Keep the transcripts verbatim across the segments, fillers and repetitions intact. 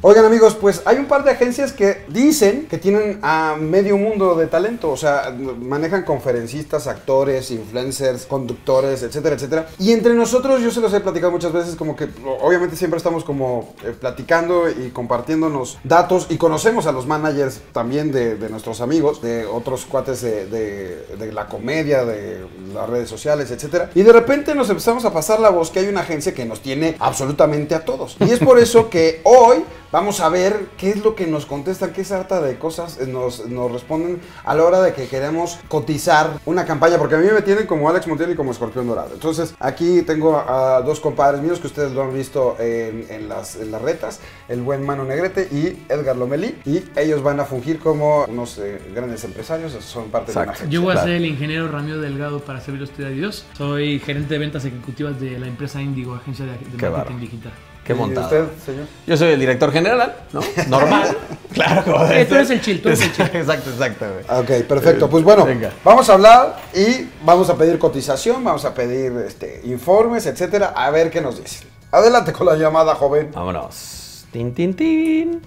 Oigan amigos, pues hay un par de agencias que dicen que tienen a medio mundo de talento, o sea, manejan conferencistas, actores, influencers, conductores, etcétera, etcétera. Y entre nosotros, yo se los he platicado muchas veces, como que obviamente siempre estamos como eh, platicando y compartiéndonos datos y conocemos a los managers también de, de nuestros amigos, de otros cuates de, de, de la comedia, de las redes sociales, etcétera. Y de repente nos empezamos a pasar la voz que hay una agencia que nos tiene absolutamente a todos. Y es por eso que hoy vamos a ver qué es lo que nos contestan, qué sarta de cosas nos, nos responden a la hora de que queremos cotizar una campaña, porque a mí me tienen como Alex Montiel y como Escorpión Dorado. Entonces aquí tengo a dos compadres míos que ustedes lo han visto en, en, las, en las retas, el buen Mano Negrete y Edgar Lomelí, y ellos van a fungir como unos eh, grandes empresarios, son parte Exacto. de la agencia. Yo voy a claro. ser el ingeniero Ramiro Delgado para servir a usted a Dios. Soy gerente de ventas ejecutivas de la empresa Indigo Agencia de Marketing barro. Digital. Qué montado. ¿Y usted, señor? Yo soy el director general, ¿no? Normal. Claro, como de esto. Tú eres el chill, tú eres el chill. Exacto, exacto. Ok, perfecto. Pues bueno, Venga. vamos a hablar y vamos a pedir cotización, vamos a pedir este, informes, etcétera, a ver qué nos dicen. Adelante con la llamada, joven. Vámonos. Tin, tin, tin.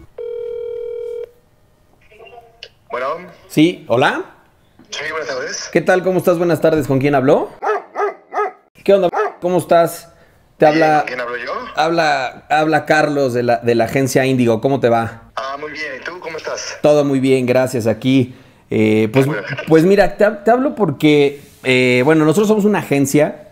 Bueno. Sí, hola. Sí, buenas tardes. ¿Qué tal? ¿Cómo estás? Buenas tardes. ¿Con quién habló? ¿Qué onda? ¿Cómo estás? Te habla, ¿Quién hablo yo? Habla, habla Carlos de la, de la agencia Índigo. ¿Cómo te va? Ah, muy bien. ¿Y tú cómo estás? Todo muy bien, gracias. Aquí, eh, pues, pues mira, te, te hablo porque, eh, bueno, nosotros somos una agencia,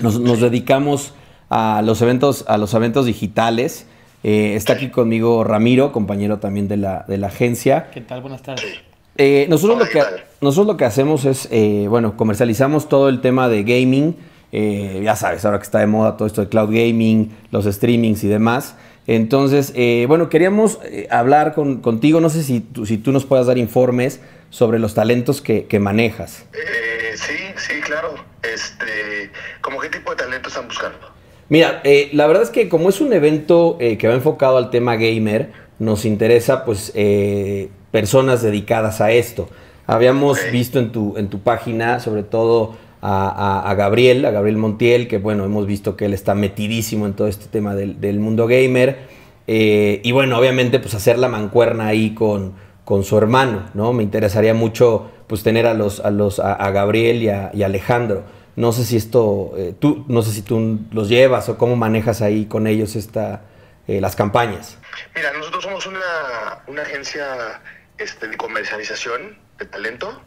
nos, nos dedicamos a los eventos, a los eventos digitales. Eh, está aquí conmigo Ramiro, compañero también de la, de la agencia. ¿Qué tal? Buenas tardes. Eh, nosotros, Hola, lo que, nosotros lo que hacemos es, eh, bueno, comercializamos todo el tema de gaming. Eh, ya sabes, ahora que está de moda todo esto de cloud gaming, los streamings y demás. Entonces, eh, bueno, queríamos eh, hablar con, contigo. No sé si tú, si tú nos puedas dar informes sobre los talentos que, que manejas. Eh, sí, sí, claro. Este, ¿cómo qué tipo de talentos están buscando? Mira, eh, la verdad es que como es un evento eh, que va enfocado al tema gamer, nos interesa pues eh, personas dedicadas a esto. Habíamos okay. visto en tu, en tu página, sobre todo... A, a, a Gabriel, a Gabriel Montiel, que bueno, hemos visto que él está metidísimo en todo este tema del, del mundo gamer, eh, y bueno, obviamente pues hacer la mancuerna ahí con, con su hermano, ¿no? Me interesaría mucho pues tener a los a los a, a Gabriel y a, y a Alejandro. No sé si esto, eh, tú, no sé si tú los llevas o cómo manejas ahí con ellos esta, eh, las campañas. Mira, nosotros somos una, una agencia este, de comercialización de talento.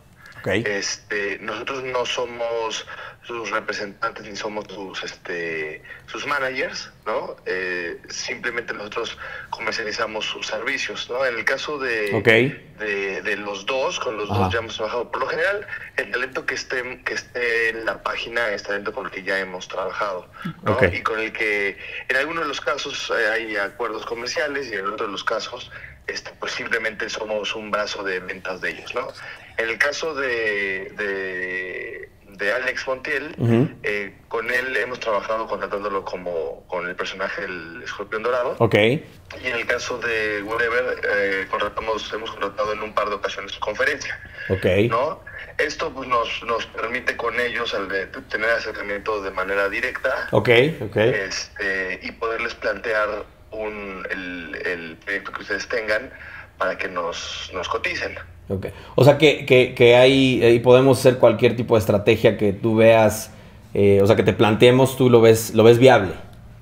Okay. Este, nosotros no somos sus representantes ni somos sus, este, sus managers, ¿no? Eh, simplemente nosotros comercializamos sus servicios, ¿no? En el caso de, okay. de, de los dos, con los Ajá. dos ya hemos trabajado. Por lo general, el talento que esté, que esté en la página es talento con el que ya hemos trabajado, ¿no? Okay. Y con el que en algunos de los casos hay acuerdos comerciales y en otros de los casos este, pues simplemente somos un brazo de ventas de ellos, ¿no? En el caso de, de, de Alex Montiel, uh-huh. eh, con él hemos trabajado contratándolo como con el personaje del Escorpión Dorado. Okay. Y en el caso de Weber, eh, contratamos, hemos contratado en un par de ocasiones su conferencia. Okay. ¿No? Esto pues, nos, nos permite con ellos al de tener acercamiento de manera directa. Okay, okay. Este, y poderles plantear un, el, el proyecto que ustedes tengan para que nos, nos coticen. Okay. O sea que, que, que ahí, ahí podemos hacer cualquier tipo de estrategia que tú veas, eh, o sea que te planteemos, tú lo ves, lo ves viable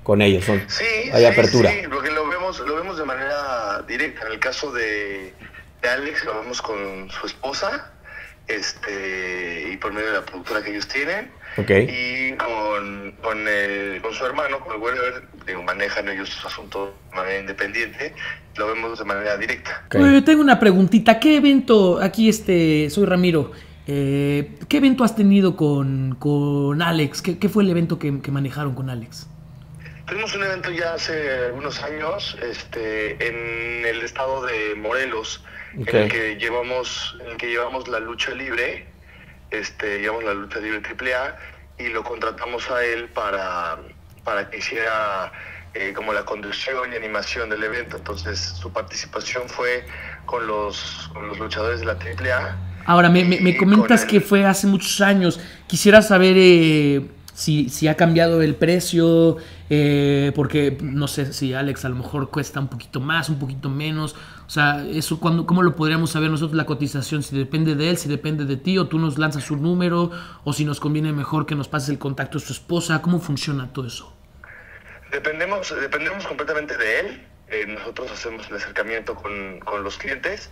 con ellos, son, sí, hay sí, apertura. Sí, porque lo vemos, lo vemos de manera directa. En el caso de, de Alex lo vemos con su esposa, este, y por medio de la productora que ellos tienen. Okay. Y con, con, el, con su hermano, con el Weber, digo, manejan ellos sus asuntos de manera independiente, lo vemos de manera directa. Okay. Oye, yo tengo una preguntita, ¿qué evento, aquí este, soy Ramiro, eh, ¿qué evento has tenido con, con Alex? ¿Qué, qué fue el evento que, que manejaron con Alex? Tuvimos un evento ya hace algunos años este, en el estado de Morelos, okay. en el que llevamos, en el que llevamos la lucha libre. Este, llevamos la lucha libre triple A y lo contratamos a él para, para que hiciera eh, como la conducción y animación del evento. Entonces su participación fue con los, con los luchadores de la triple A. Ahora me, me, me comentas que fue hace muchos años. Quisiera saber eh, si, si ha cambiado el precio, eh, porque no sé si Alex a lo mejor cuesta un poquito más, un poquito menos. O sea, eso cuando, ¿cómo lo podríamos saber nosotros la cotización? Si depende de él, si depende de ti, o tú nos lanzas un número, o si nos conviene mejor que nos pases el contacto de su esposa. ¿Cómo funciona todo eso? Dependemos, dependemos completamente de él. Eh, nosotros hacemos el acercamiento con, con los clientes,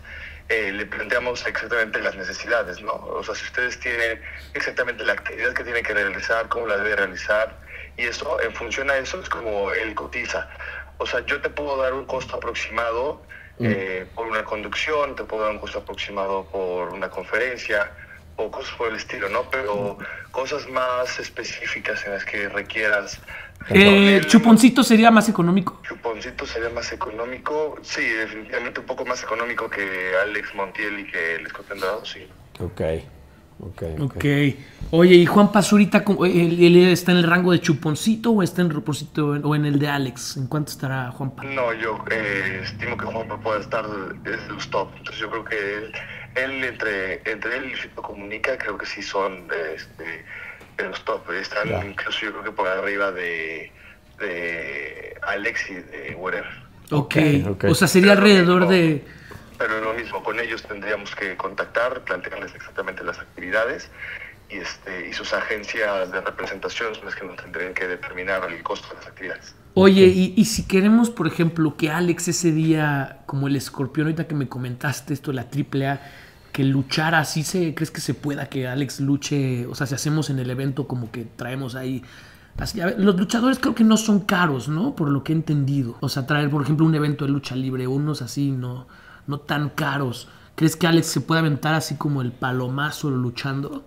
eh, le planteamos exactamente las necesidades, ¿no? O sea, si ustedes tienen exactamente la actividad que tienen que realizar, cómo la debe realizar, y eso, en función a eso, es como él cotiza. O sea, yo te puedo dar un costo aproximado eh, por una conducción, te puedo dar un costo aproximado por una conferencia, o cosas por el estilo, ¿no? Pero cosas más específicas en las que requieras. Eh, ¿Chuponcito sería más económico? Chuponcito sería más económico, sí, definitivamente un poco más económico que Alex Montiel y que el Escorpión Dorado, sí. Ok, ok, ok. Okay. Oye, ¿y Juanpa Zurita, él, él está en el rango de Chuponcito o está en Chuponcito o en el de Alex? ¿En cuánto estará Juanpa? No, yo eh, estimo que Juanpa pueda estar desde los top, entonces yo creo que él... Él, entre, entre él y Fito Comunica, creo que sí son este, de los top. Están yeah. incluso yo creo que por arriba de, de Alex y de Weber. Okay. ok, o sea, sería pero alrededor mismo, de... Pero lo mismo, con ellos tendríamos que contactar, plantearles exactamente las actividades y, este, y sus agencias de representación son las que nos tendrían que determinar el costo de las actividades. Oye, y, y si queremos, por ejemplo, que Alex ese día, como el escorpión, ahorita que me comentaste esto, la triple A, que luchara, ¿sí se, crees que se pueda que Alex luche? O sea, si hacemos en el evento como que traemos ahí... Así, a ver, los luchadores creo que no son caros, ¿no? Por lo que he entendido. O sea, traer, por ejemplo, un evento de lucha libre, unos así no, no tan caros. ¿Crees que Alex se puede aventar así como el palomazo luchando?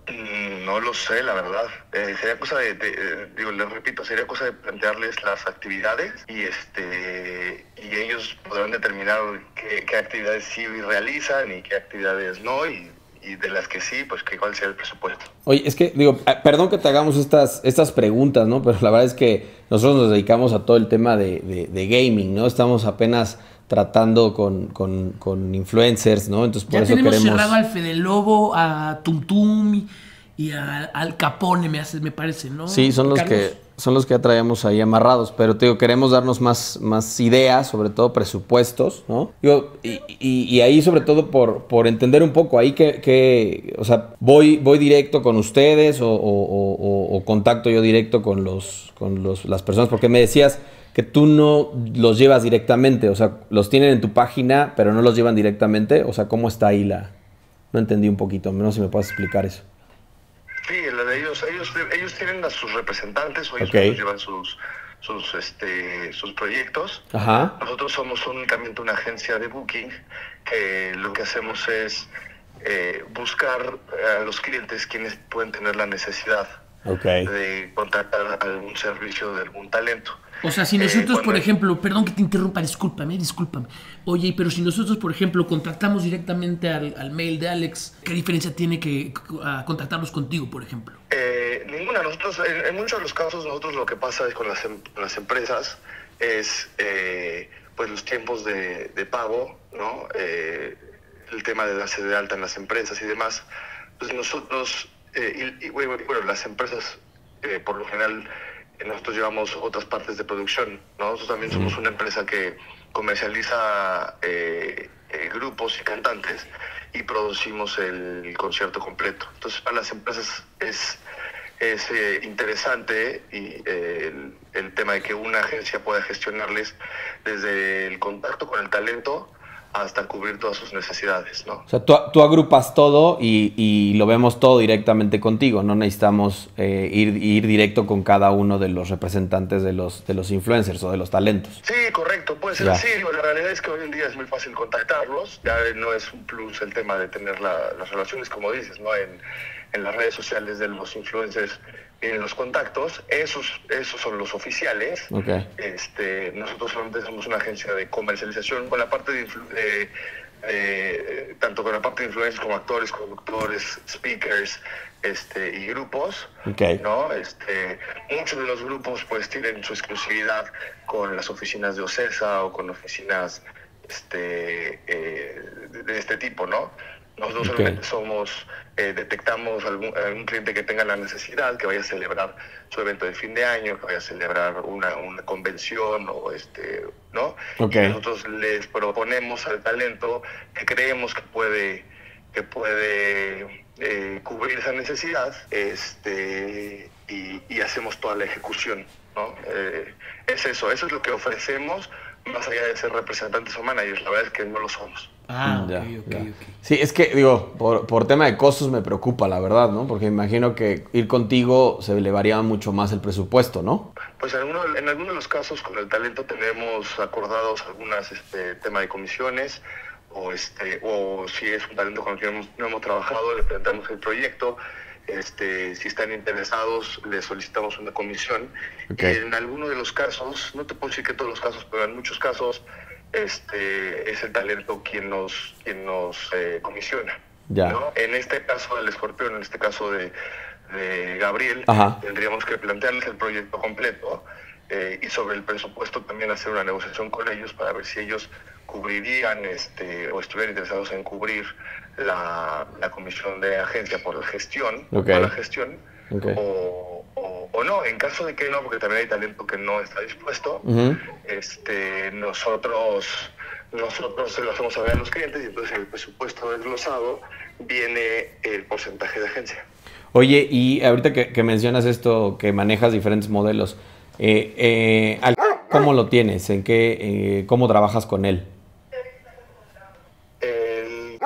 No lo sé, la verdad. Eh, sería cosa de, de eh, digo, les repito, sería cosa de plantearles las actividades y este y ellos podrán determinar qué, qué actividades sí realizan y qué actividades no y, y de las que sí, pues que cuál sea el presupuesto. Oye, es que digo, perdón que te hagamos estas estas preguntas, ¿no? Pero la verdad es que nosotros nos dedicamos a todo el tema de, de, de gaming, ¿no? Estamos apenas tratando con, con, con influencers, ¿no? Entonces por ya eso queremos... cerrado al Fede Lobo, a Tum Tum y a, al Capone, me hace, me parece, ¿no? Sí, son los Carlos. que son los que ya traíamos ahí amarrados, pero te digo, queremos darnos más, más ideas, sobre todo presupuestos, ¿no? Digo, y, y, y ahí sobre todo por, por entender un poco, ahí que, que o sea, voy, voy directo con ustedes o, o, o, o contacto yo directo con, los, con los, las personas, porque me decías que tú no los llevas directamente, o sea, los tienen en tu página, pero no los llevan directamente, o sea, ¿cómo está ahí la...? No entendí un poquito, no sé si me puedes explicar eso. Sí, la de ellos, ellos, ellos tienen a sus representantes, o ellos okay. los llevan sus, sus, este, sus proyectos. Ajá. Nosotros somos únicamente una agencia de booking, que lo que hacemos es eh, buscar a los clientes quienes pueden tener la necesidad okay. de contratar algún servicio de algún talento. O sea, si nosotros, eh, bueno, por ejemplo, perdón que te interrumpa, discúlpame, discúlpame. Oye, pero si nosotros, por ejemplo, contactamos directamente al, al mail de Alex, ¿qué diferencia tiene que a, contactarnos contigo, por ejemplo? Eh, ninguna. Nosotros, en, en muchos de los casos, nosotros lo que pasa es con las, las empresas es eh, pues los tiempos de, de pago, ¿no? Eh, el tema de darse de alta en las empresas y demás. Pues nosotros, eh, y, y bueno, las empresas, eh, por lo general... Nosotros llevamos otras partes de producción, ¿no? Nosotros también somos una empresa que comercializa eh, eh, grupos y cantantes y producimos el, el concierto completo. Entonces, para las empresas es, es eh, interesante y, eh, el, el tema de que una agencia pueda gestionarles desde el contacto con el talento hasta cubrir todas sus necesidades, ¿no? O sea, tú, tú agrupas todo y, y lo vemos todo directamente contigo, no necesitamos eh, ir, ir directo con cada uno de los representantes de los, de los influencers o de los talentos. Sí, correcto, puede ser así. La realidad es que hoy en día es muy fácil contactarlos, ya no es un plus el tema de tener la, las relaciones, como dices, ¿no? En, en las redes sociales de los influencers, en los contactos, esos, esos son los oficiales. Okay. Este, nosotros solamente somos una agencia de comercialización con la parte de, de, de tanto con la parte de influencers como actores, conductores, speakers, este, y grupos. Okay. ¿No? Este, muchos de los grupos pues tienen su exclusividad con las oficinas de OCESA o con oficinas este, eh, de este tipo, ¿no? Nosotros okay. solamente somos, eh, detectamos algún, algún cliente que tenga la necesidad, que vaya a celebrar su evento de fin de año, que vaya a celebrar una, una convención o este, ¿no? Okay. Y nosotros les proponemos al talento que creemos que puede, que puede eh, cubrir esa necesidad, este, y, y hacemos toda la ejecución, ¿no? Eh, es eso, eso es lo que ofrecemos, más allá de ser representantes o managers, la verdad es que no lo somos. Ah, ya, okay, okay, ya. Okay. Sí, es que, digo, por, por tema de costos me preocupa, la verdad, ¿no? Porque imagino que ir contigo se elevaría mucho más el presupuesto, ¿no? Pues en algunos en alguno de los casos con el talento tenemos acordados algunas, este, tema de comisiones, o este o si es un talento con el que no hemos, no hemos trabajado, le presentamos el proyecto, este si están interesados, le solicitamos una comisión. Okay. En algunos de los casos, no te puedo decir que todos los casos, pero en muchos casos, Este, es el talento quien nos, quien nos eh, comisiona, ya. ¿no? En este caso del Escorpión, en este caso de, de Gabriel, ajá, tendríamos que plantearles el proyecto completo, eh, y sobre el presupuesto también hacer una negociación con ellos para ver si ellos cubrirían este, o estuvieran interesados en cubrir la, la comisión de agencia por la gestión, okay. por la gestión okay. o, o, o no. En caso de que no, porque también hay talento que no está dispuesto, uh-huh. este, nosotros nosotros se lo hacemos saber a los clientes y entonces el presupuesto desglosado viene el porcentaje de agencia. Oye, y ahorita que, que mencionas esto, que manejas diferentes modelos, eh, eh, al... ¿cómo lo tienes? ¿En qué? Eh, ¿Cómo trabajas con él? El,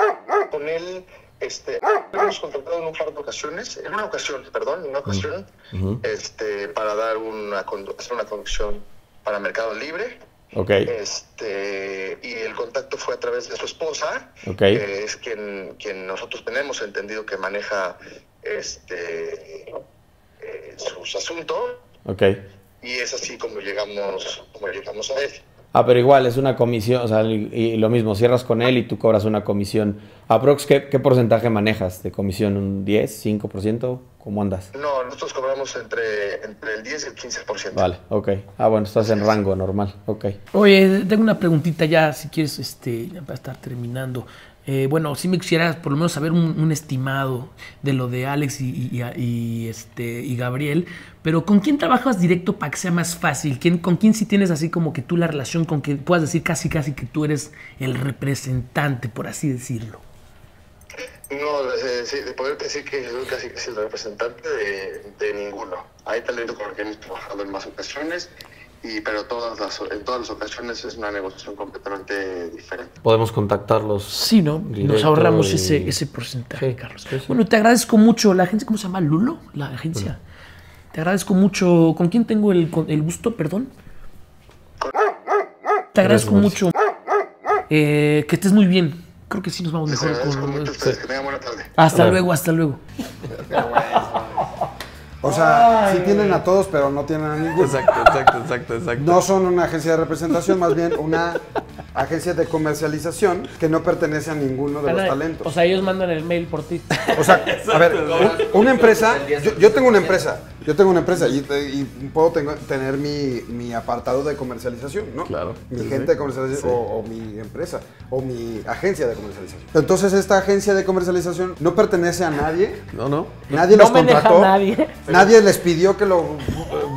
con él, este, lo hemos contratado en un par de ocasiones, en una ocasión, perdón, en una ocasión, uh-huh. este, para dar una, hacer una conducción para Mercado Libre. Okay. Este, y el contacto fue a través de su esposa, okay. que es quien, quien nosotros tenemos entendido que maneja este, eh, sus asuntos. Okay. Y es así como llegamos, como llegamos a él. Ah, pero igual, es una comisión, o sea, y, y lo mismo, cierras con él y tú cobras una comisión. Aprox, ¿qué, qué porcentaje manejas de comisión? ¿Un diez, cinco por ciento? ¿Cómo andas? No, nosotros cobramos entre, entre el diez y el quince por ciento. Vale, ok. Ah, bueno, estás en rango normal, ok. Oye, tengo una preguntita ya, si quieres, este, ya para estar terminando. Eh, bueno, si me quisieras por lo menos saber un, un estimado de lo de Alex y, y, y, este, y Gabriel, pero ¿con quién trabajas directo para que sea más fácil? ¿Quién, ¿Con quién sí tienes así como que tú la relación con que puedas decir casi casi que tú eres el representante, por así decirlo? No, de, de, de poder decir que yo soy casi casi el representante de, de ninguno. Hay talento con el que hemos trabajado en más ocasiones. Y, pero todas las, en todas las ocasiones es una negociación completamente diferente. Podemos contactarlos. Sí, ¿no? Nos ahorramos y... ese, ese porcentaje, sí, Carlos. Sí, sí. Bueno, te agradezco mucho. ¿La agencia cómo se llama? ¿Lulo? La agencia. Sí. Te agradezco mucho. ¿Con quién tengo el, el gusto? Perdón. Con... Te agradezco mucho. Eh, que estés muy bien. Creo que sí nos vamos mejor. Con... mucho, sí. Que tengan buena tarde. Hasta bueno. luego, hasta luego. O sea, ay, sí tienen a todos, pero no tienen a ninguno. Exacto, exacto, exacto, exacto. No son una agencia de representación, más bien una agencia de comercialización que no pertenece a ninguno de los talentos. O sea, ellos mandan el mail por ti. O sea, exacto, a ver, un, una empresa, yo, yo tengo una empresa, yo tengo una empresa y, y puedo tengo, tener mi, mi apartado de comercialización, ¿no? Claro. Mi sí, gente de comercialización, sí. o, o mi empresa, o mi agencia de comercialización. Entonces, esta agencia de comercialización no pertenece a nadie. No, no. Nadie no los contrató. Nadie. Nadie les pidió que lo bu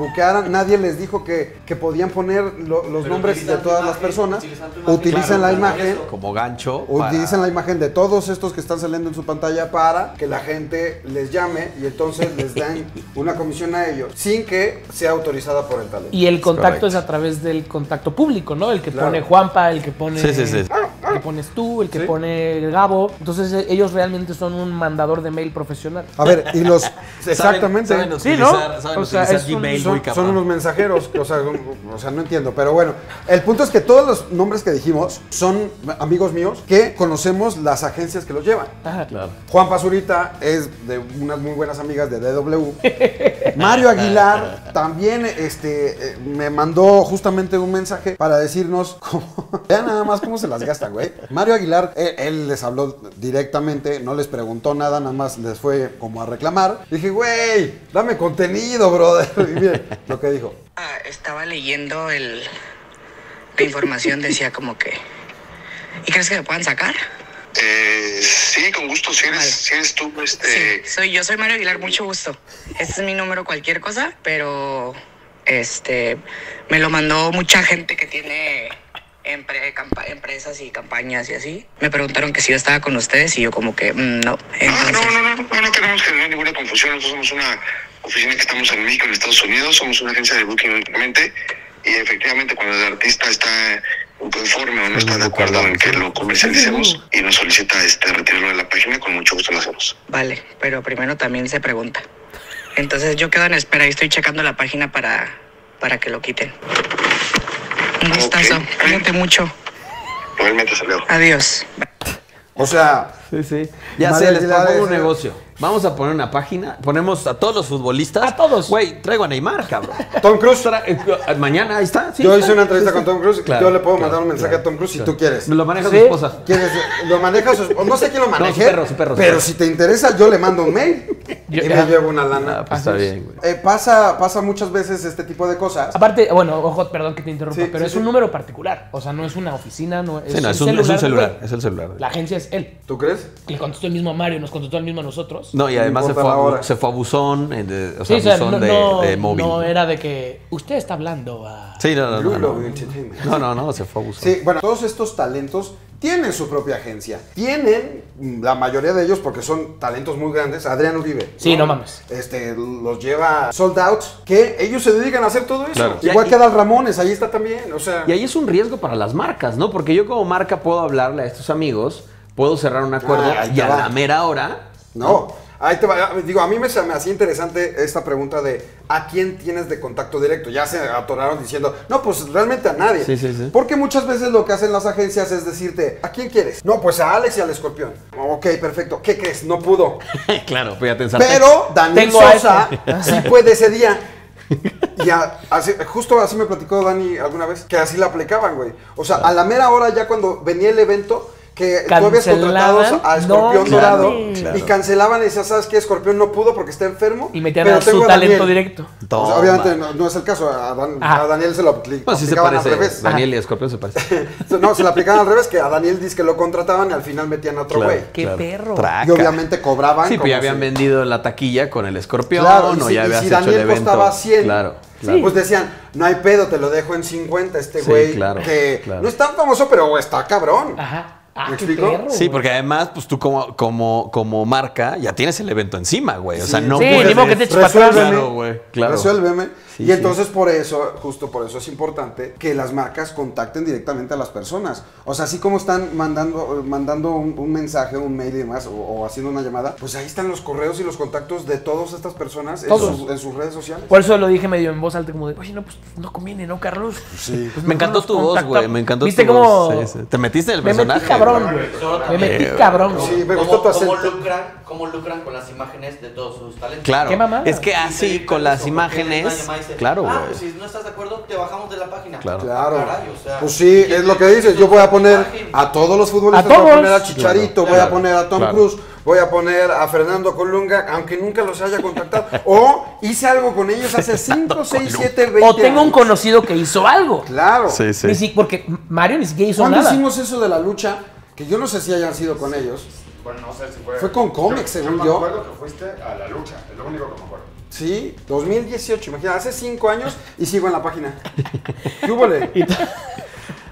buquearan, nadie les dijo que, que podían poner lo, los pero nombres de todas imagen, las personas. Utilizan la imagen como gancho. Utilizan para... la imagen de todos estos que están saliendo en su pantalla para que la gente les llame y entonces les den una comisión a ellos sin que sea autorizada por el talento. Y el contacto es, es a través del contacto público, ¿no? El que claro. pone Juanpa, el que pone... Sí, sí, sí. El que pones tú, el que ¿sí? pone Gabo. Entonces ellos realmente son un mandador de mail profesional. A ver, y los... Exactamente. ¿Saben? Saben utilizar, sí, ¿no? Saben o sea, utilizar Gmail, son, muy capaz. Son unos mensajeros, o sea, son, o sea, no entiendo, pero bueno, el punto es que todos los nombres que dijimos son amigos míos que conocemos las agencias que los llevan. Ah, claro. Juanpa Zurita es de unas muy buenas amigas de D W. Mario Aguilar también este, me mandó justamente un mensaje para decirnos cómo, vean nada más cómo se las gastan, güey. Mario Aguilar, él, él les habló directamente, no les preguntó nada, nada más les fue como a reclamar. Dije, güey, dame contenido, brother. Y miren lo que dijo. Ah, estaba leyendo el, la información, decía como que... ¿Y crees que me puedan sacar? Eh, sí, con gusto, si eres, vale. si eres tú, este... Sí, soy yo, soy Mario Aguilar, mucho gusto. Este es mi número, cualquier cosa, pero este me lo mandó mucha gente que tiene empre, campa, empresas y campañas y así. Me preguntaron que si yo estaba con ustedes y yo como que mmm, no. Entonces... No, no, no, no, no, no tenemos que tener ninguna confusión. Nosotros somos una oficina que estamos en México, en Estados Unidos, somos una agencia de booking únicamente, y efectivamente cuando el artista está... conforme o no está de acuerdo en que lo comercialicemos y nos solicita este retirarlo de la página, con mucho gusto lo hacemos. Vale, pero primero también se pregunta. Entonces yo quedo en espera y estoy checando la página para, para que lo quiten. Un gustazo, okay. Cuídate mucho. Realmente salió. Adiós. O sea, sí, sí. Ya sé, les propongo un negocio. Vamos a poner una página, ponemos a todos los futbolistas. A todos. Güey, traigo a Neymar, cabrón. Tom Cruise. Mañana, ahí está. Sí, yo hice una entrevista sí, con Tom Cruise. Claro, yo le puedo claro, mandar un mensaje claro, a Tom Cruise claro. si tú quieres. Me lo maneja ¿Sí? su esposa. ¿Quieres? Lo maneja su esposa. No sé quién lo maneje. No, su perro, su perro. Pero su perro. Si te interesa, yo le mando un mail yo, y ya. me llevo una lana. Ah, pues está bien, güey. Eh, pasa, pasa muchas veces este tipo de cosas. Aparte, bueno, ojo, perdón que te interrumpa, sí, pero sí, es sí. un número particular. O sea, no es una oficina, no es, sí, no, un, es, un, celular, es un celular. Es el celular. La agencia es él. ¿Tú crees? Le contestó el mismo a Mario, nos contestó el mismo a nosotros. No, y además se fue, se fue a buzón, de, o sea, sí, o sea, buzón no, no, de, de móvil. No, era de que usted está hablando a... Sí, no, no, no, no, no, no, no, se fue a buzón. Sí, bueno, todos estos talentos tienen su propia agencia. Tienen, la mayoría de ellos, porque son talentos muy grandes, Adrián Uribe. Sí, no, no mames. Este, los lleva Sold Out, que ellos se dedican a hacer todo eso. Claro. Igual ahí, que Adal Ramones, ahí está también, o sea... Y ahí es un riesgo para las marcas, ¿no? Porque yo como marca puedo hablarle a estos amigos, puedo cerrar un acuerdo ah, y a va. la mera hora... No, ahí te va, digo, a mí me, me hacía interesante esta pregunta de ¿a quién tienes de contacto directo? Ya se atoraron diciendo, no, pues realmente a nadie. Sí, sí, sí. Porque muchas veces lo que hacen las agencias es decirte, ¿a quién quieres? No, pues a Alex y al Escorpión. Ok, perfecto. ¿Qué crees? No pudo. Claro, fíjate. Pero Daniel Sosa sí puede ese día. Y a, así, justo así me platicó Dani alguna vez, que así la aplicaban, güey. O sea, a la mera hora ya cuando venía el evento... que tú habías contratado a Escorpión no, Dorado claro. y cancelaban y decían, ¿sabes qué? Escorpión no pudo porque está enfermo. Y metían a su a talento directo. O sea, obviamente no, no es el caso. A, Dan, a Daniel se lo aplicaban no, sí se al revés. Daniel y Escorpión se parecen. No, se lo aplicaban al revés, que a Daniel dice que lo contrataban y al final metían a otro güey. Claro, ¡qué claro. perro! Traca. Y obviamente cobraban. Sí, pero ya habían si... vendido la taquilla con el Escorpión. Claro, no, si, ya habías si hecho Daniel el evento. Costaba cien. Claro. Claro. Pues decían, no hay pedo, te lo dejo en cincuenta este güey, sí, claro, que claro. no es tan famoso, pero está cabrón. Ajá. Ah, ¿me explico? Perro, sí, porque además, pues tú como, como, como marca ya tienes el evento encima, güey. O sea, sí, no sí, puedes... que te claro, güey, claro. Resuélveme. Sí, y entonces sí. por eso, justo por eso es importante que las marcas contacten directamente a las personas. O sea, así como están mandando, mandando un, un mensaje, un mail y demás, o, o haciendo una llamada, pues ahí están los correos y los contactos de todas estas personas en, su, en sus redes sociales. Por eso lo dije medio en voz alta, como de, oye, no, pues no conviene, ¿no, Carlos? Sí. Pues me encantó tu voz, güey, me encantó tu voz. ¿Viste cómo? Te metiste en el personaje. Cabrón, me metí cabrón. Sí, me gustó tu acento. ¿Cómo lucran, cómo lucran con las imágenes de todos sus talentos? Claro, ¿qué mamá? Es que así, con las imágenes, claro, güey. Ah, pues si no estás de acuerdo, te bajamos de la página. Claro. Claro. Caray, o sea, pues sí, es lo que dices, yo voy a poner a todos los futbolistas, voy a poner a Chicharito, voy a poner a Tom Cruise, voy a poner a Fernando Colunga, aunque nunca los haya contactado. O hice algo con ellos hace cinco, seis, siete, veinte o tengo años. Un conocido que hizo algo. Claro. Sí, sí. Ni si, porque Mario ni siquiera hizo ¿Cuándo nada. ¿Cuándo hicimos eso de la lucha? Que yo no sé si hayan sido con sí, ellos. Bueno, no sé si fue. Fue con cómics, según yo. Yo me acuerdo que fuiste a la lucha, es lo único que me acuerdo. Sí, dos mil dieciocho, imagínate, hace cinco años y sigo en la página. ¿Qué hubo?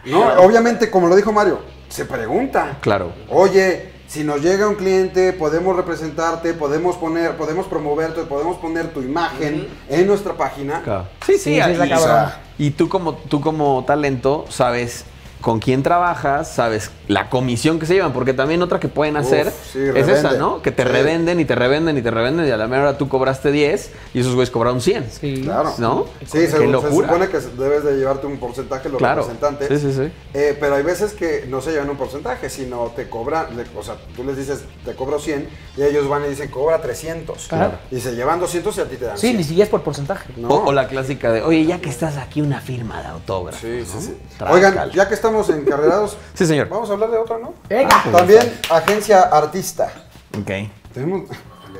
No, obviamente, como lo dijo Mario, se pregunta. Claro. Oye... si nos llega un cliente, podemos representarte, podemos poner, podemos promoverte, podemos poner tu imagen uh-huh. en nuestra página. Claro. Sí, sí, sí, ahí sí, o sea, y tú como, tú como talento sabes con quién trabajas, sabes la comisión que se llevan, porque también otra que pueden hacer Uf, sí, es revende. esa, ¿no? Que te sí. revenden y te revenden y te revenden y a la mera hora tú cobraste diez y esos güeyes cobraron cien. Sí. Claro. ¿No? Sí, se, se supone que debes de llevarte un porcentaje los claro. representantes. Sí, sí, sí. Eh, pero hay veces que no se llevan un porcentaje, sino te cobran, le, o sea, tú les dices, te cobro cien y ellos van y dicen, cobra trescientos. Claro. Y se llevan doscientos y a ti te dan cien. Sí, ni siquiera es por porcentaje. No. O, o la clásica de, oye, ya que estás aquí, una firma de autógrafo. Sí, ¿no? sí, sí. Oigan, ya que estás estamos encarregados. Sí, señor. Vamos a hablar de otra, ¿no? Ah, también está. Agencia Artista. Ok. Tenemos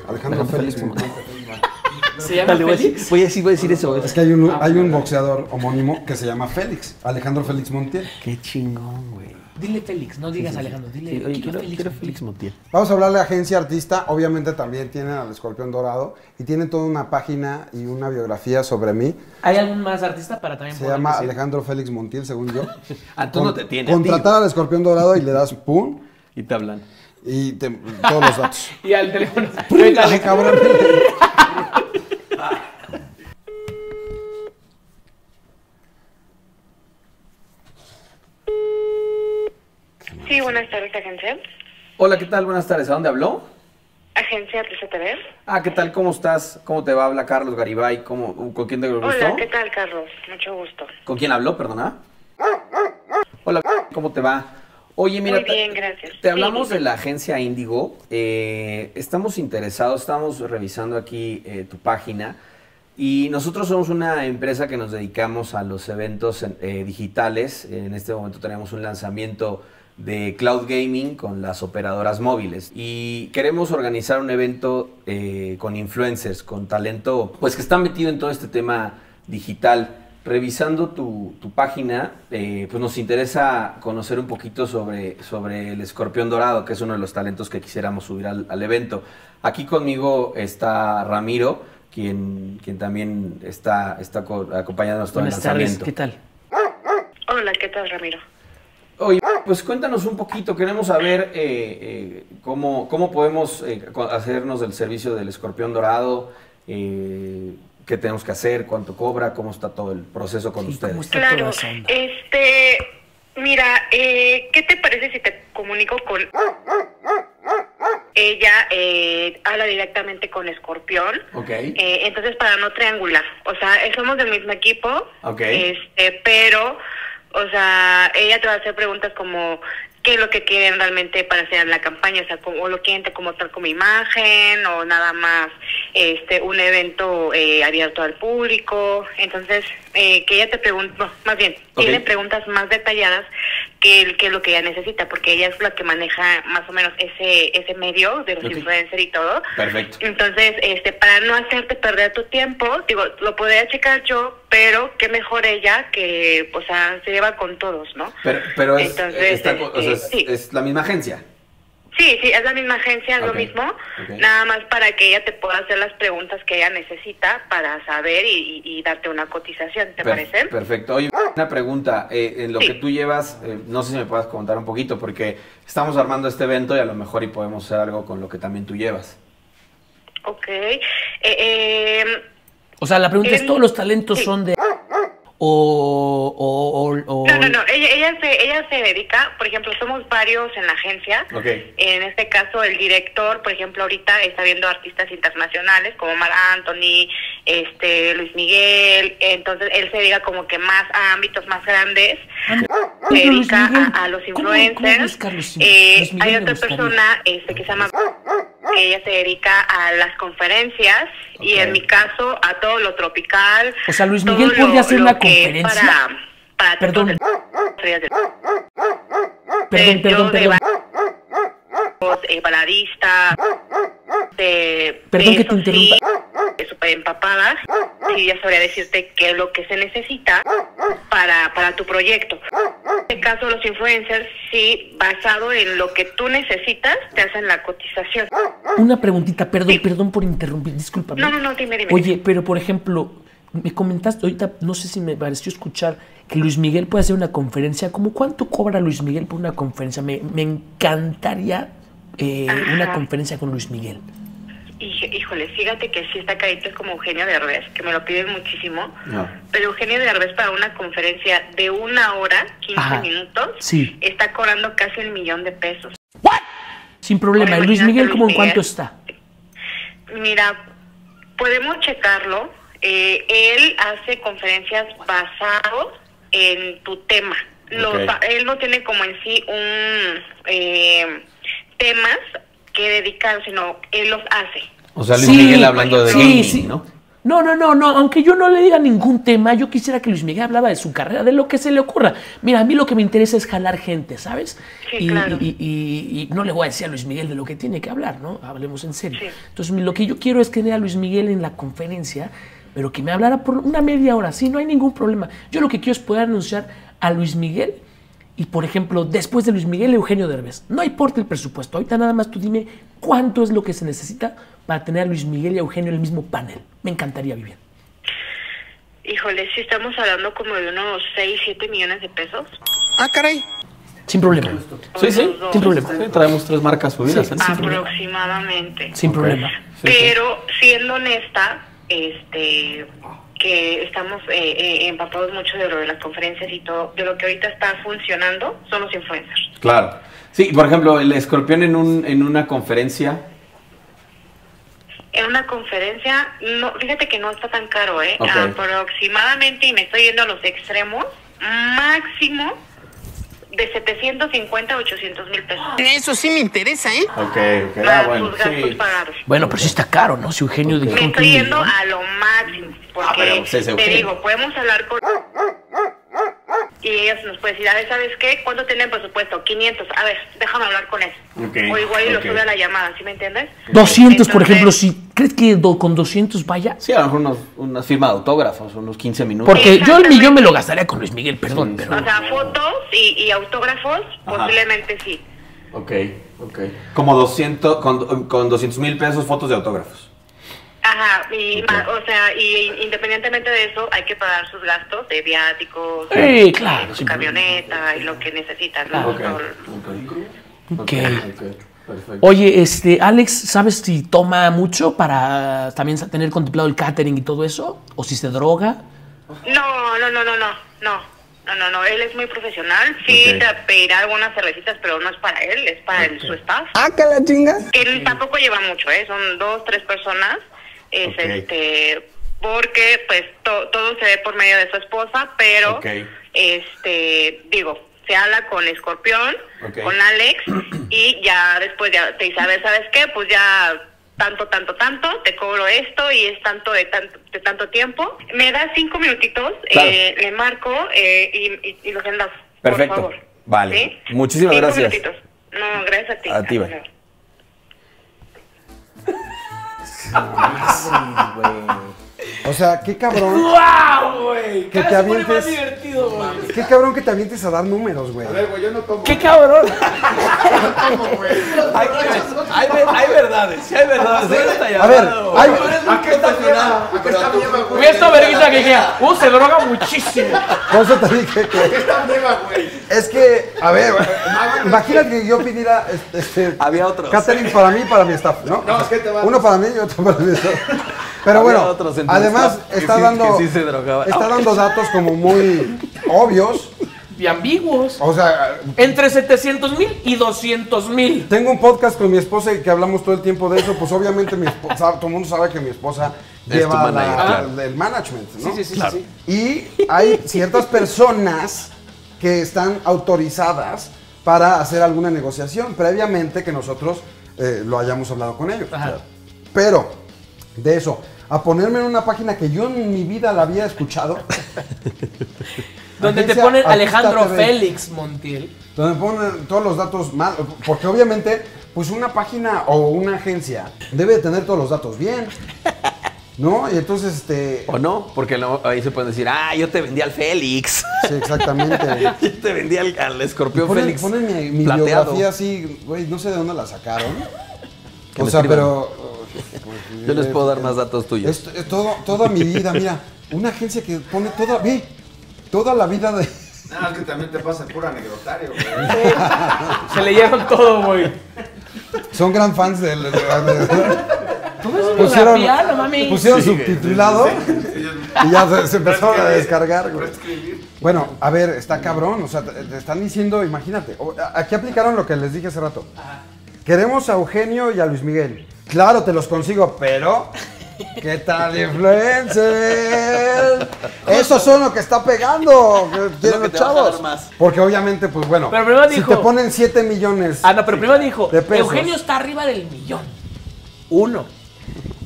Alejandro Félix Montiel. ¿Se llama Dale, Félix? Voy a decir, voy a decir eso. Es que hay un, hay un boxeador homónimo que se llama Félix. Alejandro Félix Montiel. Qué chingón, güey. Dile Félix, no digas sí, sí, Alejandro, dile sí, oye, quiero, quiero Félix, Félix Montiel. Vamos a hablar de la agencia artista, obviamente también tienen al Escorpión Dorado y tienen toda una página y una biografía sobre mí. ¿Hay algún más artista para también? Se llama decir? Alejandro Félix Montiel, según yo. A tú Con, no te tienes. Contratar al Escorpión Dorado y le das pum. Y te hablan. Y te, todos los datos. Y al teléfono. Ay, cabrón. Sí, buenas tardes, agencia. Hola, ¿qué tal? Buenas tardes. ¿A dónde habló? Agencia Artista T V. Ah, ¿qué tal? ¿Cómo estás? ¿Cómo te va? Habla Carlos Garibay. ¿Cómo, ¿Con quién te gustó? Hola, ¿qué tal, Carlos? Mucho gusto. ¿Con quién habló? Perdona. Hola, ¿cómo te va? Oye, mira, muy bien, gracias. Te hablamos sí, sí. de la agencia Indigo. Eh, estamos interesados, estamos revisando aquí eh, tu página. Y nosotros somos una empresa que nos dedicamos a los eventos eh, digitales. En este momento tenemos un lanzamiento de cloud gaming con las operadoras móviles y queremos organizar un evento eh, con influencers, con talento, pues que está metido en todo este tema digital. Revisando tu, tu página, eh, pues nos interesa conocer un poquito sobre, sobre el Escorpión Dorado, que es uno de los talentos que quisiéramos subir al, al evento. Aquí conmigo está Ramiro, quien, quien también está, está acompañándonos todo el lanzamiento. Buenas tardes, ¿qué tal? Hola, ¿qué tal, Ramiro? Oye, pues cuéntanos un poquito, queremos saber eh, eh, cómo, cómo podemos eh, hacernos del servicio del Escorpión Dorado, eh, qué tenemos que hacer, cuánto cobra, cómo está todo el proceso con sí, ustedes. Claro, este, mira, eh, ¿qué te parece si te comunico con ella? Eh, habla directamente con Escorpión. Okay. Eh, entonces, para no triangular, o sea, somos del mismo equipo, okay. este, pero... O sea, ella te va a hacer preguntas como qué es lo que quieren realmente para hacer la campaña, o sea, como, o lo quieren como tal como imagen o nada más este un evento eh, abierto al público. Entonces, eh, que ella te pregunte, no, más bien, okay. tiene preguntas más detalladas que, que es lo que ella necesita, porque ella es la que maneja más o menos ese ese medio de los okay. influencers y todo. Perfecto. Entonces, este para no hacerte perder tu tiempo, digo, lo podría checar yo, pero qué mejor ella que, o sea, se lleva con todos, ¿no? Pero, pero es, Entonces, esta, este, o sea, es, sí. es la misma agencia. Sí, sí, es la misma agencia, es okay. lo mismo, okay. nada más para que ella te pueda hacer las preguntas que ella necesita para saber y, y, y darte una cotización, ¿te per parece? Perfecto. Oye, una pregunta, eh, en lo sí. que tú llevas, eh, no sé si me puedas contar un poquito, porque estamos armando este evento y a lo mejor y podemos hacer algo con lo que también tú llevas. Ok. Eh... eh O sea, la pregunta es, ¿todos los talentos sí. son de...? O, o, o, o... No, no, no, ella, ella, se, ella se dedica, por ejemplo, somos varios en la agencia, okay. en este caso el director, por ejemplo, ahorita está viendo artistas internacionales como Mar Anthony, este Luis Miguel, entonces él se dedica como que más a ámbitos más grandes, se dedica a, a los influencers, ¿Cómo, cómo eh, hay otra persona este, que se llama... Ella se dedica a las conferencias okay. y en mi caso a todo lo tropical. O sea, Luis Miguel podría hacer una conferencia para, para Perdón. Perdón, perdón, perdón. Baladista. De, perdón de que te interrumpa. Sí, súper empapada. Y ya sabría decirte qué es lo que se necesita para, para tu proyecto. En este caso, los influencers, sí, basado en lo que tú necesitas, te hacen la cotización. Una preguntita, perdón, sí. perdón por interrumpir, discúlpame. No, no, no, dime, dime. Oye, pero por ejemplo, me comentaste ahorita, no sé si me pareció escuchar, que Luis Miguel puede hacer una conferencia. ¿Cómo cuánto cobra Luis Miguel por una conferencia? Me, me encantaría eh, una conferencia con Luis Miguel. Híjole, fíjate que sí está carito, es como Eugenio Derbez, que me lo piden muchísimo. No. Pero Eugenio Derbez para una conferencia de una hora, quince Ajá. minutos, sí. está cobrando casi un millón de pesos. ¿What? Sin problema. Bueno, Luis Miguel, ¿cómo en cuánto está? Mira, podemos checarlo. Eh, él hace conferencias basadas en tu tema. Los, okay. Él no tiene como en sí un eh, temas que dedican, sino él los hace. O sea, Luis sí, Miguel hablando de sí, gaming, sí. ¿no? No, no, no, no, aunque yo no le diga ningún tema, yo quisiera que Luis Miguel hablaba de su carrera, de lo que se le ocurra. Mira, a mí lo que me interesa es jalar gente, ¿sabes? Sí, y, claro. y, y, y no le voy a decir a Luis Miguel de lo que tiene que hablar, ¿no? Hablemos en serio. Sí. Entonces, lo que yo quiero es tener a Luis Miguel en la conferencia, pero que me hablara por una media hora, sí, no hay ningún problema. Yo lo que quiero es poder anunciar a Luis Miguel Y, por ejemplo, después de Luis Miguel, Eugenio Derbez. No importa el presupuesto. Ahorita nada más tú dime cuánto es lo que se necesita para tener a Luis Miguel y a Eugenio en el mismo panel. Me encantaría vivir. Híjole, si estamos hablando como de unos seis, siete millones de pesos. Ah, caray. Sin problema. Sí, sí, dos, sin problema. Sí, traemos tres marcas subidas. Sí, ¿eh? Sin aproximadamente. Sin okay. problema. Sí, pero, sí. siendo honesta, este... que estamos eh, eh, empapados mucho de lo de las conferencias y todo, de lo que ahorita está funcionando son los influencers. Claro. Sí, por ejemplo, el Escorpión en, un, en una conferencia. En una conferencia, no, fíjate que no está tan caro, ¿eh? Okay. Aproximadamente, y me estoy yendo a los extremos, máximo de setecientos cincuenta a ochocientos mil pesos. Eso sí me interesa, ¿eh? Ok, ok. Ah, bueno, sí. Bueno, pero sí está caro, ¿no? Si Eugenio okay. dijo... Me estoy yendo millón. a lo máximo, porque ah, pero, sí, sí, okay. te digo, podemos hablar con... Y ellos nos pueden decir, a ver, ¿sabes qué? ¿Cuánto tienen presupuesto? quinientos. A ver, déjame hablar con él. Okay, o igual okay. lo sube a la llamada, ¿sí me entiendes? doscientos, entonces, por ejemplo, si crees que do, con doscientos vaya. Sí, a lo mejor unos, una firma de autógrafos, unos quince minutos. Porque yo el millón me lo gastaría con Luis Miguel, perdón. Sí, pero... O sea, fotos y, y autógrafos, ajá, posiblemente sí. Ok, ok. Como doscientos, con, con doscientos mil pesos fotos de autógrafos. Ajá, y okay. ma, o sea, y independientemente de eso, hay que pagar sus gastos de viáticos, hey, claro, su camioneta y lo que necesitan. Claro. Okay. Okay. Okay. Okay. Perfecto. Oye, este, Alex, ¿sabes si toma mucho para también tener contemplado el catering y todo eso? ¿O si se droga? No, no, no, no, no, no. No, no, no, él es muy profesional, sí okay. te pedirá algunas cervecitas, pero no es para él, es para okay. el, su staff. Ah, que la chinga. Que él okay. tampoco lleva mucho, ¿eh? Son dos, tres personas. Es okay. este porque pues to, todo se ve por medio de su esposa, pero okay. este digo, se habla con Escorpión, okay. con Alex, y ya después ya te dice, a ver, ¿sabes qué? Pues ya tanto, tanto, tanto, te cobro esto y es tanto de tanto, de tanto tiempo. Me das cinco minutitos, claro. eh, le marco eh, y, y, y los andas, perfecto, por favor. Vale, ¿sí? Muchísimas cinco gracias. Minutitos. No, gracias a ti. A ti va. O sea, qué cabrón. ¡Wow, güey! Que te avientes. Qué cabrón que te avientes a dar números, güey. A ver, güey, yo no tomo. ¡Qué cabrón! No tomo, güey. Hay, hay, hay verdades, sí hay verdades. A ver, hay ¿qué esta verguita que queda? ¡Uh, se droga muchísimo! Por eso te dije que. ¿Qué está arriba, güey? Es que, a ver, imagínate que yo pidiera este, había otros. Catering para mí y para mi staff, ¿no? No, es que te va. Uno para mí y otro para mi staff. Pero bueno, además está sí, dando sí se drogaba. está okay. dando datos como muy obvios y ambiguos. O sea, entre setecientos mil y doscientos mil. Tengo un podcast con mi esposa y que hablamos todo el tiempo de eso, pues obviamente mi esposa, todo el mundo sabe que mi esposa es lleva tu manager, la, claro. la, el management, ¿no? Sí, sí, sí, claro. sí, sí. Y hay ciertas personas que están autorizadas para hacer alguna negociación previamente que nosotros eh, lo hayamos hablado con ellos. Claro. Pero de eso, a ponerme en una página que yo en mi vida la había escuchado. Donde Agencia te ponen Alejandro Félix Montiel. Donde ponen todos los datos mal, porque obviamente, pues una página o una agencia debe de tener todos los datos bien, ¿no? Y entonces, este... O no, porque no, ahí se pueden decir, ah, yo te vendí al Félix. Sí, exactamente. Yo te vendí al, al Escorpión ponen, Félix. Ponen mi, mi biografía así, güey, no sé de dónde la sacaron. O sea, escriban. Pero... Yo les puedo dar más datos tuyos. Esto, es todo, toda mi vida, mira, una agencia que pone toda, ve, toda la vida de... No, es que también te pasa puro anecdotario, güey. Se le llevan todo, güey. Son gran fans del... De, de, de, pusieron pusieron, piano, mami. pusieron sí, subtitulado sí, sí, sí, sí. y ya se, se empezaron es que, a descargar, güey. Bueno, a ver, está cabrón, o sea, te, te están diciendo, imagínate, aquí aplicaron lo que les dije hace rato. Ajá. Queremos a Eugenio y a Luis Miguel. Claro, te los consigo, pero... ¿Qué tal, influencer? Eso son lo que está pegando. Que lo que chavos. Más. Porque obviamente, pues bueno, pero si dijo, te ponen siete millones... Ah, no, pero primero dijo, Eugenio está arriba del millón. Uno.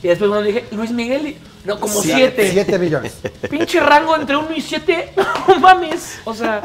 Y después cuando dije, Luis Miguel... No, como siete. Siete millones. Pinche rango entre uno y siete. No mames. O sea.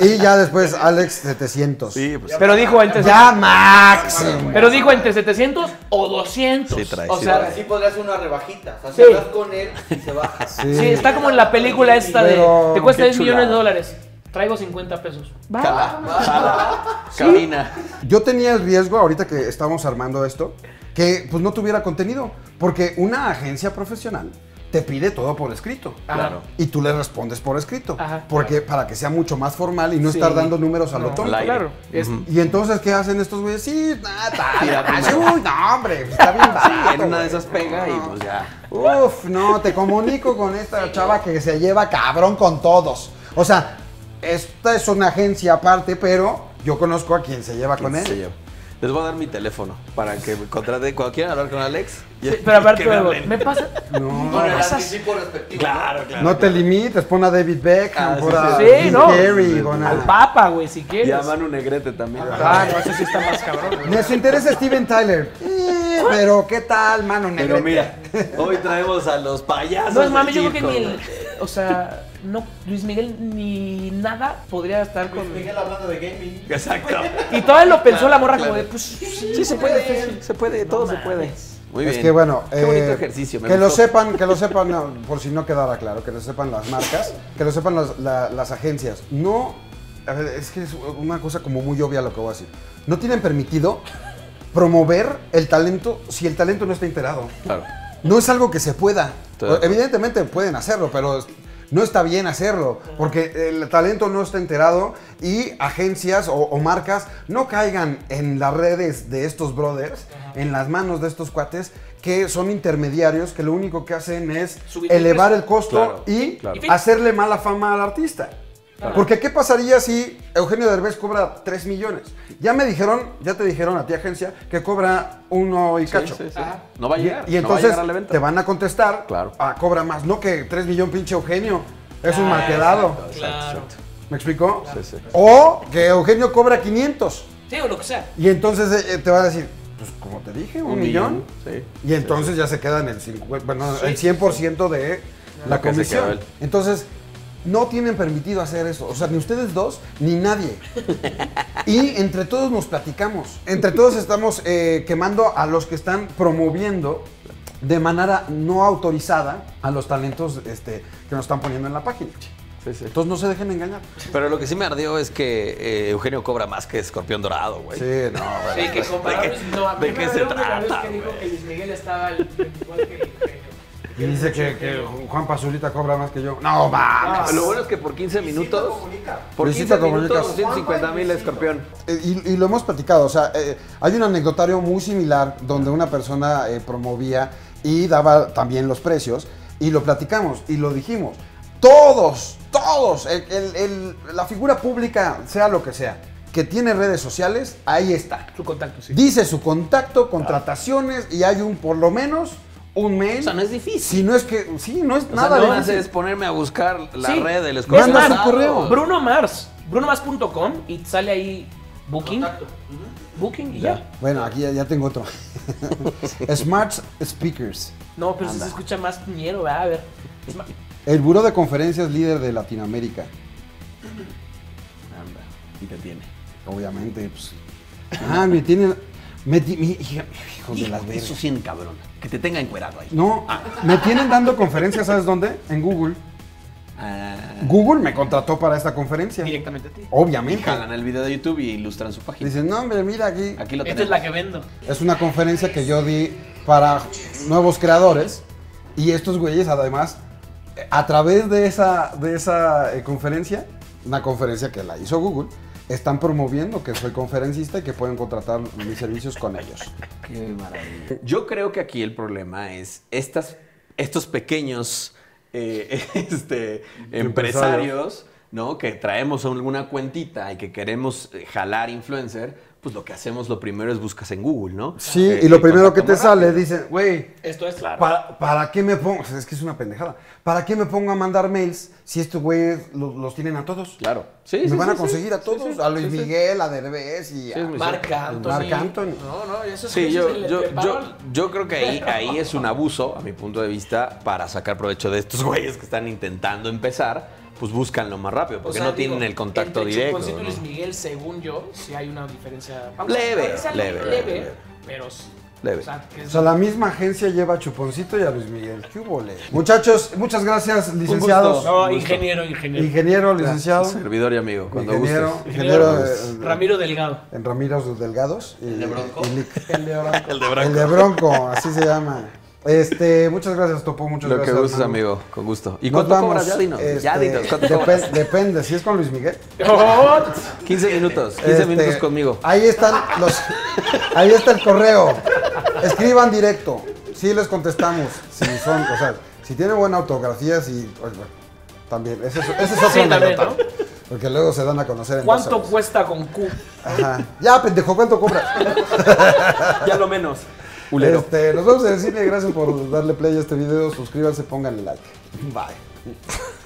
Y ya después Alex setecientos. Sí, pues. Pero dijo entre. Ya máximo. Pero dijo entre setecientos o doscientos. Sí, trae, o sí, sea, así podrías hacer una rebajita. O sea, sí. se vas con él y se baja. Sí, sí, está como en la película esta de. Pero te cuesta diez millones de dólares. Traigo cincuenta pesos. Cala, cala, ¿sí? Camina. Yo tenía el riesgo, ahorita que estábamos armando esto, que pues no tuviera contenido. Porque una agencia profesional te pide todo por escrito. Claro. Y tú le respondes por escrito. Ajá, porque claro. Para que sea mucho más formal y no sí. estar dando números a lo no, tonto. Claro. Uh-huh. Y entonces, ¿qué hacen estos güeyes? Sí, nada, uy, no, hombre, está bien barato. Sí, en una de esas pega no, y pues ya. Uf, no, te comunico con esta sí, chava que se lleva cabrón con todos. O sea, esta es una agencia aparte, pero yo conozco a quien se lleva con él. Se lleva. Les voy a dar mi teléfono para que me contrate cualquiera, hablar con Alex. Sí, pero aparte, me, ¿me pasa? No, con el anticipo respectivo. Claro, claro. No te limites, pon a David Beckham, ah, pon a sí, sí, no. Gary, con al Papa, güey, si quieres. Y a Mano Negrete también. Ah, no, eso sí está más cabrón. Nos interesa Steven Tyler. Eh, pero, ¿qué tal, Mano Negrete? Pero mira, hoy traemos a los payasos. No, es mami, yo creo que ni el, o sea, no, Luis Miguel ni nada podría estar Luis con... Luis Miguel hablando de gaming. Exacto. Y todavía lo pensó claro, la morra claro. como de, pues, sí, sí, sí se puede, puede sí, se puede, no todo mames. Se puede. Muy bien. Es que bueno, qué bonito eh, ejercicio, me que gustó. Lo sepan, que lo sepan, no, por si no quedara claro, que lo sepan las marcas, que lo sepan las, la, las agencias. No, a ver, es que es una cosa como muy obvia lo que voy a decir. No tienen permitido promover el talento si el talento no está enterado. Claro. No es algo que se pueda. Claro. Evidentemente pueden hacerlo, pero no está bien hacerlo, porque el talento no está enterado y agencias o, o marcas no caigan en las redes de estos brothers, en las manos de estos cuates que son intermediarios, que lo único que hacen es subir elevar el, el costo claro, y claro. hacerle mala fama al artista. Claro. Porque ¿qué pasaría si Eugenio Derbez cobra tres millones? Ya me dijeron, ya te dijeron a ti agencia que cobra uno y sí, cacho. Sí, sí. Ah, no va a llegar. Y, y entonces no va a llegar te van a contestar, claro. ah, cobra más, no que tres millones pinche Eugenio, es claro, un malquedado. Exacto, exacto, exacto. ¿Me explicó? Claro. Sí, sí. O que Eugenio cobra quinientos. Sí, o lo que sea. Y entonces eh, te van a decir, pues como te dije, un, un millón. millón. Sí, y entonces sí, ya se quedan el, bueno, sí, el cien por ciento de la, la comisión. El... Entonces... No tienen permitido hacer eso. O sea, ni ustedes dos, ni nadie. Y entre todos nos platicamos. Entre todos estamos eh, quemando a los que están promoviendo de manera no autorizada a los talentos este, que nos están poniendo en la página. Sí, sí. Entonces no se dejen engañar. Pero lo que sí me ardió es que eh, Eugenio cobra más que Escorpión Dorado, güey. Sí, no, güey. Sí, que compra. ¿De, no, ¿de qué se trata? Vez que dijo que Luis Miguel estaba el, igual que Eugenio. Y dice que, que Juanpa Zurita cobra más que yo. No, mames. Lo bueno es que por quince minutos. Por quince minutos, doscientos cincuenta mil Escorpión. Y, y lo hemos platicado. O sea, eh, hay un anecdotario muy similar donde una persona eh, promovía y daba también los precios. Y lo platicamos y lo dijimos. Todos, todos, el, el, el, la figura pública, sea lo que sea, que tiene redes sociales, ahí está. Su contacto, sí. Dice su contacto, contrataciones y hay un por lo menos. Un mail. O sea, no es difícil. Si no es que. Sí, no es o nada. Sea, no difícil. Es ponerme a buscar la sí. red del Escorpión. Manda tu correo. Bruno Mars. Bruno Mars punto com y sale ahí Booking. Contacto. Booking y ya. ya. Bueno, aquí ya, ya tengo otro. Smart Speakers. No, pero si se escucha más miedo, va a ver. Smart. El Buró de Conferencias Líder de Latinoamérica. Anda. Y te tiene. Obviamente, pues. Ah, me tienen. Me ti, mi, hija, hijo de las veces. Eso sí, cabrón. Que te tenga encuerado ahí. No, ah. me tienen dando conferencias, ¿sabes dónde? En Google. Ah. Google me contrató para esta conferencia. Directamente a ti. Obviamente. Y jalan el video de YouTube y ilustran su página. Dicen, no, hombre, mira aquí. Aquí lo tenemos. Esta es la que vendo. Es una conferencia que yo di para nuevos creadores. Y estos güeyes, además, a través de esa, de esa eh, conferencia, una conferencia que la hizo Google, están promoviendo que soy conferencista y que pueden contratar mis servicios con ellos. Qué maravilla. Yo creo que aquí el problema es estas, estos pequeños eh, este, empresarios, ¿no? Que traemos alguna cuentita y que queremos jalar influencer. Pues lo que hacemos lo primero es buscas en Google, ¿no? Sí, eh, y lo primero que te rápido. sale, dicen, güey, esto es claro. ¿para, ¿para qué me pongo? O sea, es que es una pendejada. ¿Para qué me pongo a mandar mails si estos güeyes los, los tienen a todos? Claro. Sí, me sí, van sí, a conseguir sí, a todos, sí, sí, a Luis sí, sí. Miguel, a Derbez y sí, a Marc Anthony. Marc Anthony. No, no, eso es sí, yo, es yo, yo, yo creo que ahí, ahí es un abuso, a mi punto de vista, para sacar provecho de estos güeyes que están intentando empezar. Pues búscanlo más rápido, porque o sea, no digo, tienen el contacto entre directo. Chuponcito y Luis Miguel, según yo, sí hay una diferencia. Leve, leve, leve, leve, leve, pero Leve. O sea, o sea, la misma agencia lleva a Chuponcito y a Luis Miguel. ¿Qué hubo, le? Muchachos, muchas gracias, licenciados. No, ingeniero, ingeniero. Ingeniero, licenciado. Servidor y amigo, cuando ingeniero, guste. Ingeniero, ingeniero eh, Ramiro Delgado. En Ramiro Delgados. Y, el de Bronco. Y, el, de Bronco. el de Bronco. El de Bronco, así se llama. Este, muchas gracias, Topo, muchas Lo gracias. Lo que gustes, amigo, con gusto. ¿Y cuánto cobras? Ya dinos, este, ya dinos, ¿cuánto depend, cobras? Depende, si es con Luis Miguel. quince minutos, quince este, minutos conmigo. Ahí están los, ahí está el correo. Escriban directo, sí les contestamos, si son, o sea, si tienen buena autografía, si, pues, bueno, también, ese es, ese es otro sí, anécdota, ¿no? Porque luego se dan a conocer en ¿Cuánto cuesta con Q? Ajá. Ya, pendejo, ¿cuánto cobras? Ya lo menos. Ulero. Este, nos vamos a decir gracias por darle play a este video, suscríbanse, pónganle like. Bye.